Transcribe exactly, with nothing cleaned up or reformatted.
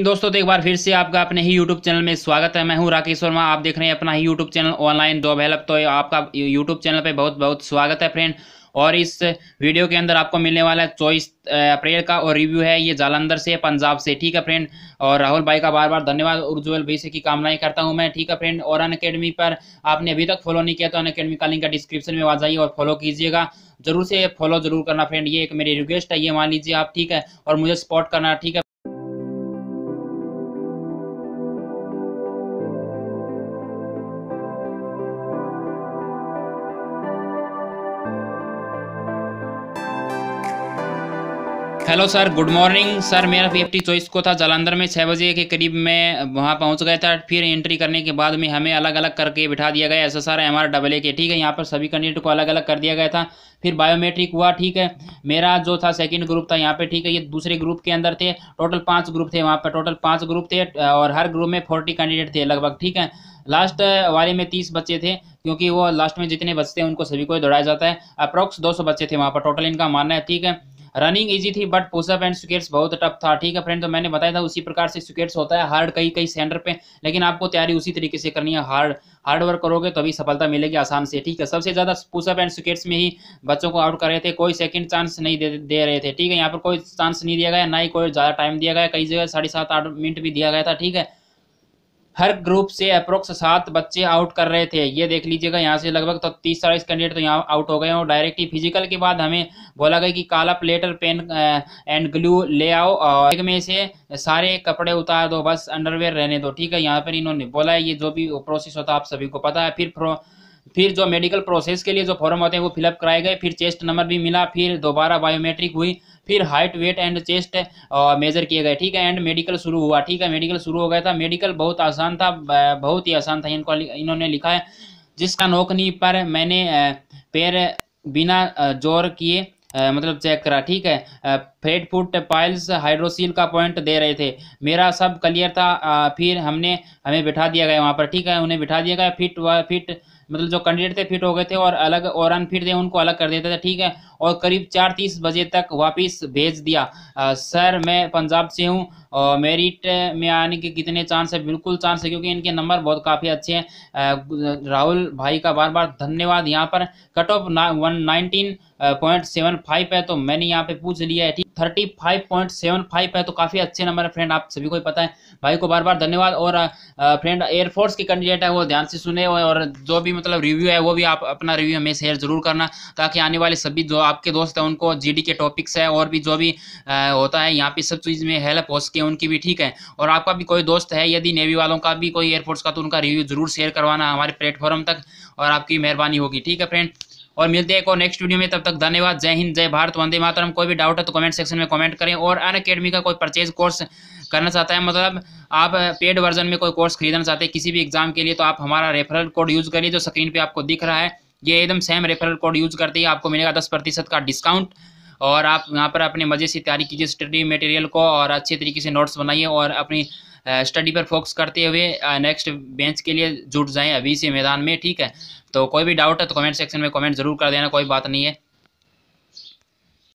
दोस्तों तो एक बार फिर से आपका अपने ही यूट्यूब चैनल में स्वागत है। मैं हूं राकेश वर्मा, आप देख रहे हैं अपना ही YouTube channel online job help. तो आपका यूट्यूब चैनल पे बहुत बहुत स्वागत है फ्रेंड। और इस वीडियो के अंदर आपको मिलने वाला है चौबीस अप्रैल का और रिव्यू है ये जालंधर से पंजाब से, ठीक है फ्रेंड। और राहुल भाई का बार बार धन्यवाद और उज्ज्वल भैया की कामनाएं करता हूं मैं, ठीक है फ्रेंड। और अन अकेडमी पर आपने अभी तक फॉलो नहीं किया तो अन अकेडमी का लिंक डिस्क्रिप्शन में आ जाइए और फॉलो कीजिएगा, जरूर से फॉलो जरूर करना फ्रेंड। ये एक मेरी रिक्वेस्ट है, ये मान लीजिए आप, ठीक है। और मुझे सपोर्ट करना, ठीक है। Hello sir, good morning sir. मेरा पीएफटी चॉइस को था जालंधर में, छः बजे के करीब मैं वहां पहुंच गया था। फिर एंट्री करने के बाद में हमें अलग अलग करके बिठा दिया गया S S R M R double A के, ठीक है। यहां पर सभी कैंडिडेट को अलग अलग कर दिया गया था। फिर बायोमेट्रिक हुआ, ठीक है। मेरा जो था सेकंड ग्रुप था यहाँ पे, ठीक है। ये दूसरे ग्रुप के अंदर थे, टोटल पाँच ग्रुप थे वहाँ पर, टोटल पाँच ग्रुप थे और हर ग्रुप में फोर्टी कैंडिडेट थे लगभग, ठीक है। लास्ट वाले में तीस बच्चे थे, क्योंकि वो लास्ट में जितने बचते हैं उनको सभी को दौड़ाया जाता है। अप्रॉक्स दो सौ बच्चे थे वहाँ पर टोटल, इनका मानना है, ठीक है। रनिंग इजी थी बट पुशअप एंड स्क्वेट्स बहुत टफ था, ठीक है फ्रेंड। तो मैंने बताया था उसी प्रकार से स्क्वेट्स होता है हार्ड कई कई सेंटर पे, लेकिन आपको तैयारी उसी तरीके से करनी है। हार्ड हार्ड वर्क करोगे तभी सफलता मिलेगी आसान से, ठीक है। सबसे ज़्यादा पुशअप एंड स्क्वेट्स में ही बच्चों को आउट कर रहे थे, कोई सेकंड चांस नहीं दे, दे रहे थे, ठीक है। यहाँ पर कोई चांस नहीं दिया गया, ना ही कोई ज़्यादा टाइम दिया गया, कई जगह साढ़े सात आठ मिनट भी दिया गया था, ठीक है। हर ग्रुप से अप्रोक्स सात बच्चे आउट कर रहे थे, ये देख लीजिएगा। यहाँ से लगभग तो तीस चालीस कैंडिडेट तो यहाँ आउट हो गए हैं। और डायरेक्टली फिजिकल के बाद हमें बोला गया कि काला प्लेटर पेन एंड ग्लू ले आओ और बैग में से सारे कपड़े उतार दो, बस अंडरवेयर रहने दो, ठीक है। यहाँ पर इन्होंने बोला है, ये जो भी प्रोसेस होता है आप सभी को पता है। फिर फिर जो मेडिकल प्रोसेस के लिए जो फॉर्म होते हैं वो फिलअप कराए गए। फिर चेस्ट नंबर भी मिला, फिर दोबारा बायोमेट्रिक हुई, फिर height weight and chest measure किए गए, ठीक है। एंड मेडिकल शुरू हुआ, ठीक है। मेडिकल शुरू हो गया था। मेडिकल बहुत आसान था, बहुत ही आसान था। इनको इन्होंने लिखा है, जिसका नोकनी पर मैंने पैर बिना जोर किए मतलब चेक करा, ठीक है। फ्रेड फुट पाइल्स हाइड्रोसिल का पॉइंट दे रहे थे, मेरा सब क्लियर था। आ, फिर हमने हमें बिठा दिया गया वहाँ पर, ठीक है। उन्हें बिठा दिया गया, फिट व फिट मतलब जो कैंडिडेट थे फिट हो गए थे और अलग और अनफिट थे उनको अलग कर देता था, ठीक है। और करीब चार तीस बजे तक वापस भेज दिया। आ, सर मैं पंजाब से हूँ और मेरिट में आने के कितने चांस है? बिल्कुल चांस है, क्योंकि इनके नंबर बहुत काफ़ी अच्छे हैं। राहुल भाई का बार बार धन्यवाद। यहाँ पर cut off one nineteen point seven five है, तो मैंने यहाँ पे पूछ लिया है, ठीक। Thirty five point seven five है, तो काफ़ी अच्छे नंबर है फ्रेंड, आप सभी को ही पता है। भाई को बार बार धन्यवाद। और फ्रेंड एयरफोर्स के कैंडिडेट है वो ध्यान से सुने, और जो भी मतलब रिव्यू है वो भी आप अपना रिव्यू हमें शेयर जरूर करना, ताकि आने वाले सभी जो आपके दोस्त हैं उनको जीडी के टॉपिक्स है और भी जो भी आ, होता है यहाँ पे सब चीज़ में हेल्प हो सके उनकी भी, ठीक है। और आपका भी कोई दोस्त है यदि नेवी वालों का भी कोई एयरफोर्स का, तो उनका रिव्यू जरूर शेयर करवाना हमारे प्लेटफॉर्म तक, और आपकी मेहरबानी होगी, ठीक है फ्रेंड। और मिलते हैं को नेक्स्ट वीडियो में, तब तक धन्यवाद। जय हिंद, जय भारत, वंदे मातरम। कोई भी डाउट है तो कमेंट सेक्शन में कमेंट करें। और अन अकेडमी का कोई परचेज कोर्स करना चाहता है, मतलब आप पेड वर्जन में कोई कोर्स खरीदना चाहते हैं किसी भी एग्जाम के लिए, तो आप हमारा रेफरल कोड यूज़ करिए जो स्क्रीन पे आपको दिख रहा है। ये एकदम सेम रेफरल कोड यूज़ करते ही आपको मिलेगा दस प्रतिशत का डिस्काउंट। और आप यहाँ पर अपने मज़े से तैयारी कीजिए स्टडी मटेरियल को, और अच्छे तरीके से नोट्स बनाइए और अपनी स्टडी पर फोकस करते हुए नेक्स्ट बेंच के लिए जुट जाएं अभी से मैदान में, ठीक है। तो कोई भी डाउट है तो कमेंट सेक्शन में कमेंट जरूर कर देना, कोई बात नहीं है।